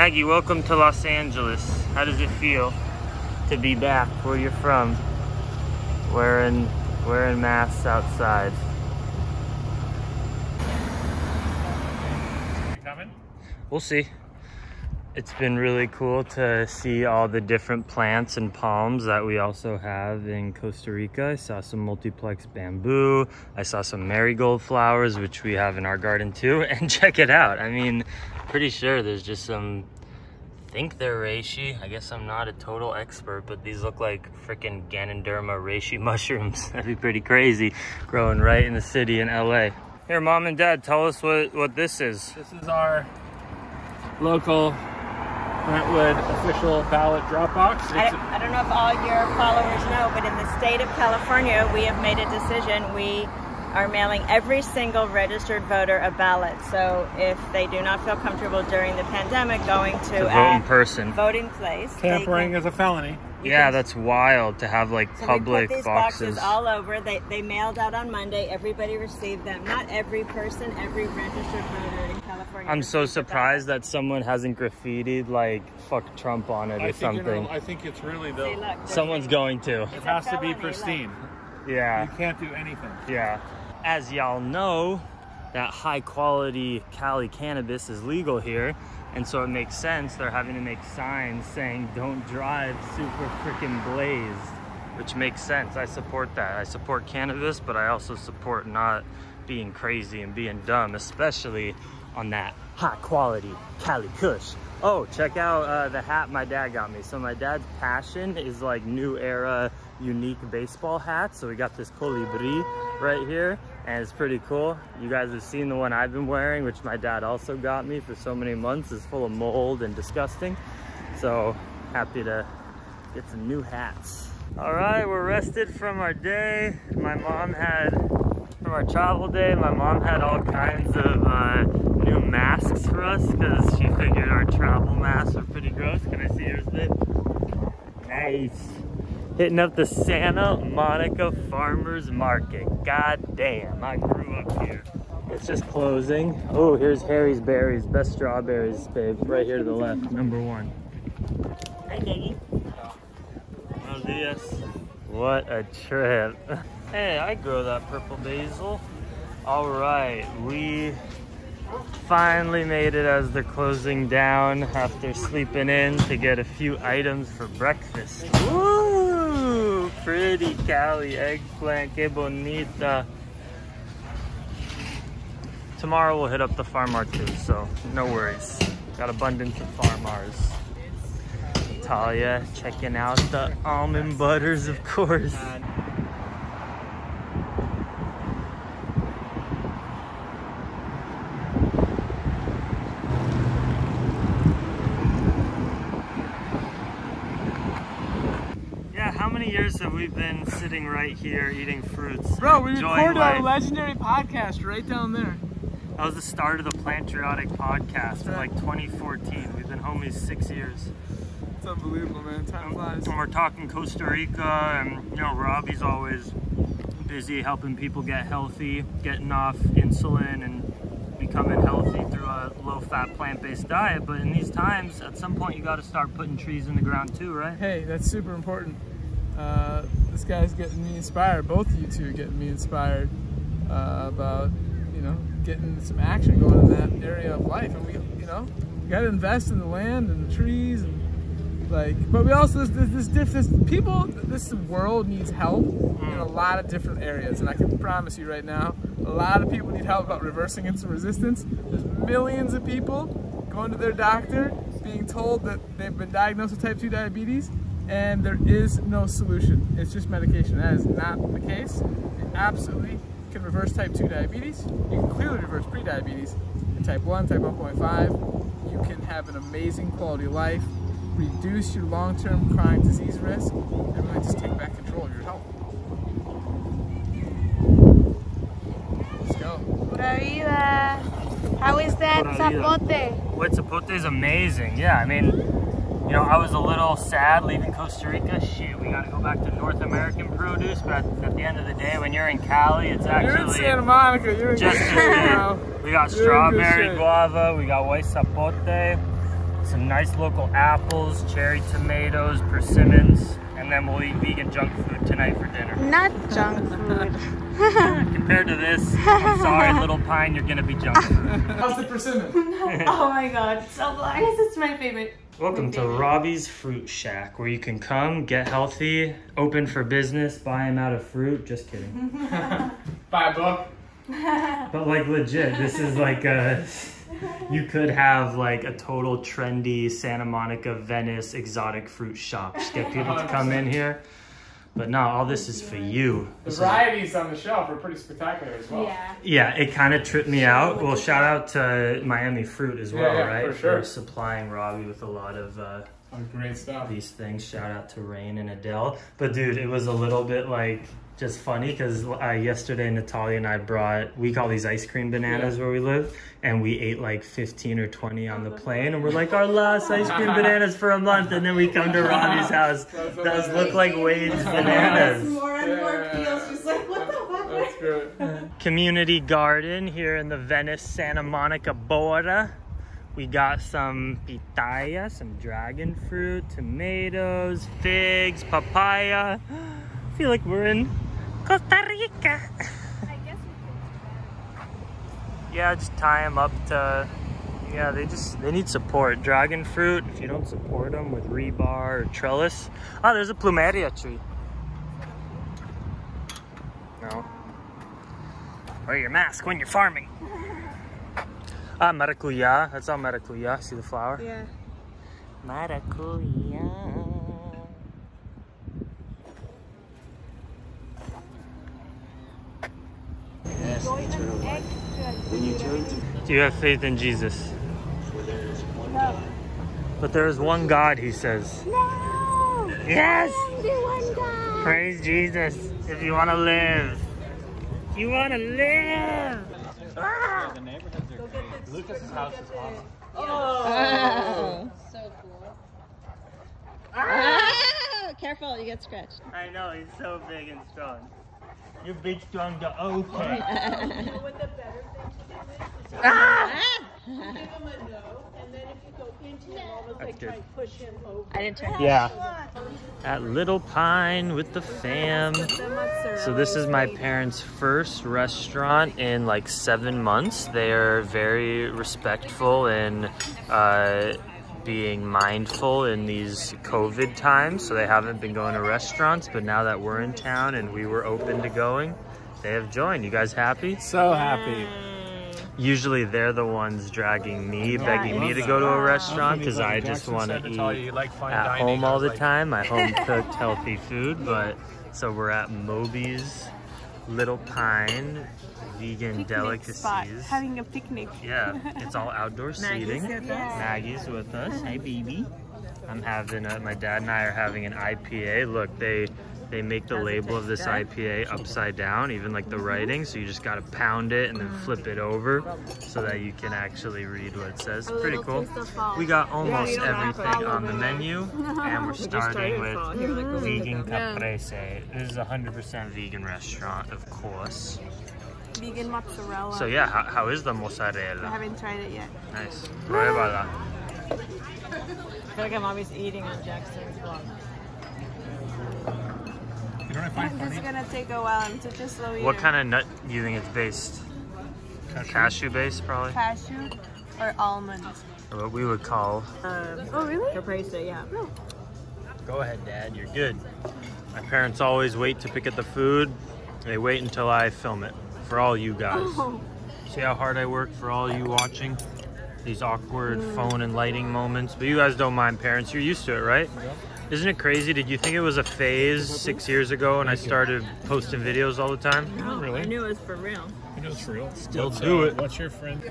Maggie, welcome to Los Angeles. How does it feel to be back where you're from? Wearing masks outside. You coming? We'll see. It's been really cool to see all the different plants and palms that we also have in Costa Rica. I saw some multiplex bamboo. I saw some marigold flowers, which we have in our garden too. And check it out. I mean, pretty sure there's just some, I think they're reishi. I guess I'm not a total expert, but these look like freaking Ganoderma reishi mushrooms. That'd be pretty crazy growing right in the city in LA. Here, Mom and Dad, tell us what this is. This is our local Brentwood official ballot drop box. I don't know if all your followers know, but in the state of California, we have made a decision. We are mailing every single registered voter a ballot. So if they do not feel comfortable during the pandemic going to vote in person, voting place, tampering is a felony. Yeah, that's wild to have like so public put these boxes all over. They mailed out on Monday. Everybody received them. Not every person, every registered voter in California. I'm so surprised that someone hasn't graffitied like "fuck Trump" on it or something. You know, I think it's really though. Someone's going to. It has to be pristine. Yeah. You can't do anything. Yeah. As y'all know, that high quality Cali cannabis is legal here. And so it makes sense they're having to make signs saying don't drive super freaking blazed, which makes sense. I support that. I support cannabis, but I also support not being crazy and being dumb, especially on that high quality Cali Kush. Oh, check out the hat my dad got me. So my dad's passion is like New Era unique baseball hats. So we got this Colibri right here. And it's pretty cool. You guys have seen the one I've been wearing, which my dad also got me for so many months. It's full of mold and disgusting. So happy to get some new hats. All right, we're rested from our day. From our travel day, my mom had all kinds of new masks for us because she figured our travel masks are pretty gross. Can I see yours, babe? Nice. Hitting up the Santa Monica Farmer's Market. God damn, I grew up here. It's just closing. Oh, here's Harry's Berries, best strawberries, babe. Right here to the left, number one. Hi, Maggie. Buenos dias. What a trip. Hey, I grow that purple basil. All right, we finally made it as they're closing down after sleeping in to get a few items for breakfast. Woo! Pretty Cali eggplant, que bonita. Tomorrow we'll hit up the farm mart too, so no worries. Got abundance of farm marts. Natalia checking out the almond butters, of course. So we've been sitting right here eating fruits. Bro, we recorded our legendary podcast right down there. That was the start of the Plantriotic Podcast in like 2014. We've been homies 6 years. It's unbelievable, man. Time flies. And we're talking Costa Rica, and you know, Robbie's always busy helping people get healthy, getting off insulin and becoming healthy through a low-fat, plant-based diet. But in these times, at some point, you got to start putting trees in the ground too, right? Hey, that's super important. This guy's getting me inspired. Both of you two are getting me inspired about, you know, getting some action going in that area of life. And we, you know, we got to invest in the land and the trees, and like. But we also this world needs help in a lot of different areas. And I can promise you right now, a lot of people need help about reversing insulin resistance. There's millions of people going to their doctor, being told that they've been diagnosed with type 2 diabetes. And there is no solution. It's just medication. That is not the case. You absolutely can reverse type 2 diabetes. You can clearly reverse pre-diabetes. And type 1, type 1.5, you can have an amazing quality of life, reduce your long-term chronic disease risk, and really just take back control of your health. Let's go. Pura Vida. How is that zapote? Well, zapote is amazing. Yeah, I mean, you know, I was a little sad leaving Costa Rica. Shit, we gotta go back to North American produce, but at the end of the day, when you're in Cali, it's actually... You're in Santa Monica, you're in just good. We got strawberry guava, we got white sapote, some nice local apples, cherry tomatoes, persimmons, and then we'll eat vegan junk food tonight for dinner. Not junk food. Compared to this, I'm sorry, Little Pine, you're gonna be junk food. How's the persimmon? Oh my God, so I guess it's my favorite. Welcome to Robbie's Fruit Shack, where you can come, get healthy, open for business, buy him out of fruit. Just kidding. Buy a book. But like legit, this is like a, you could have like a total trendy Santa Monica, Venice exotic fruit shop. Just get people to come in here. But no, all this is for you. The varieties on the shelf are pretty spectacular as well. Yeah, yeah, it kind of tripped me out. Well, shout out to Miami Fruit as well, right? For sure. For supplying Robbie with a lot of great stuff. These things. Shout out to Rain and Adele. But dude, it was a little bit like just funny because yesterday Natalia and I brought, we call these ice cream bananas where we live, and we ate like 15 or 20 on the plane, and we're like, our last ice cream bananas for a month, and then we come to Robbie's house. Those look like Wade's bananas. More and more feels just like, what the fuck? That's good. Community garden here in the Venice, Santa Monica, Bora. We got some pitaya, some dragon fruit, tomatoes, figs, papaya. I feel like we're in Costa Rica. I guess we could. Yeah, just tie them up to, yeah, they need support. Dragon fruit, if you don't support them with rebar or trellis. Oh, there's a plumeria tree. No. Wear your mask when you're farming. Ah, maracuya. That's all maracuya. See the flower? Yeah. Maracuya. Do you have faith in Jesus? No. But there is one God, he says. No! Yes! One God. Praise Jesus if you want to live. You want to live! Ah! Lucas's house is awesome. Oh! So cool. Ah! Careful, you get scratched. I know, he's so big and strong. You're big, strong, you're okay. You know what the better thing to do is? You give him a no, and then if you go into him, almost like try and push him over. I didn't turn. Yeah. At Little Pine with the fam. So this is my parents' first restaurant in like 7 months. They are very respectful and being mindful in these COVID times, so they haven't been going to restaurants, but now that we're in town and we were open to going, they have joined. You guys happy? So happy. Usually they're the ones dragging me, begging me to go to a restaurant because I just want to eat at home all the time, my home-cooked healthy food. But so we're at Moby's Little Pine vegan delicacies spot. Having a picnic. Yeah, it's all outdoor seating. Maggie's with us. Hey baby. I'm having my dad and I are having an IPA. Look, they make the label of this IPA upside down, even like the writing, so you just gotta pound it and then flip it over so that you can actually read what it says. Pretty cool. We got almost everything on the menu, and we're starting with vegan caprese. This is a 100% vegan restaurant, of course. Vegan mozzarella. So yeah, how is the mozzarella? I haven't tried it yet. Nice. Pruébala. I feel like I'm always eating on Jackson's vlog. You know what I find funny? This is gonna take a while. I'm such a slow eater. What kind of nut do you think it's based? Cashew based, probably. Cashew or almond. Or what we would call. Oh really? Caprese, yeah. No. Go ahead, Dad. You're good. My parents always wait to pick up the food. They wait until I film it. For all you guys. Oh. See how hard I work for all you watching? These awkward phone and lighting moments. But you guys don't mind, parents. You're used to it, right? Yeah. Isn't it crazy? Did you think it was a phase 6 years ago when I started posting videos all the time? No, really. I knew it was for real. You know it's for real. Still do it. What's your friend?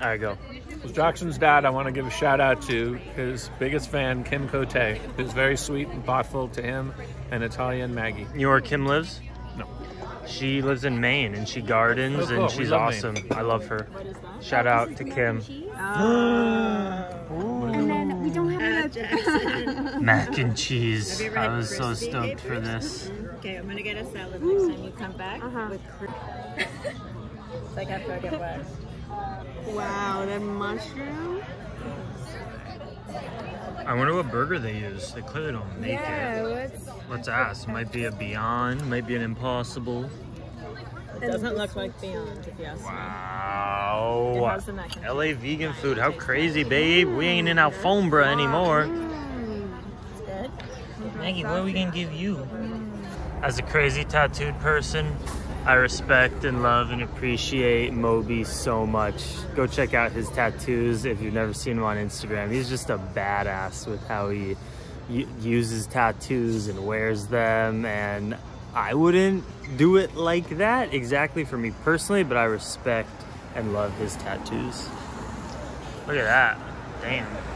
All right, go. Well, Jackson's dad, I want to give a shout out to his biggest fan, Kim Cote, who's very sweet and thoughtful to him and Natalia and Maggie. You know where Kim lives? No. She lives in Maine and she gardens and she's awesome. Maine. I love her. What is that? Shout out to Kim. And then we don't have that. Mac and cheese. I was so stoked for this. Okay, I'm gonna get a salad next time you come back. With it's like after I get wet. Wow, that mushroom. I wonder what burger they use. They clearly don't make it. Let's ask. It might be a Beyond, might be an Impossible. It doesn't look like Beyond, if you ask me. Wow. LA vegan food. How crazy, babe. We ain't in Alfombra anymore. It's good. Maggie, what are we going to give you? As a crazy tattooed person, I respect and love and appreciate Moby so much. Go check out his tattoos if you've never seen him on Instagram. He's just a badass with how he uses tattoos and wears them, and I wouldn't do it like that exactly for me personally, but I respect and love his tattoos. Look at that. Damn.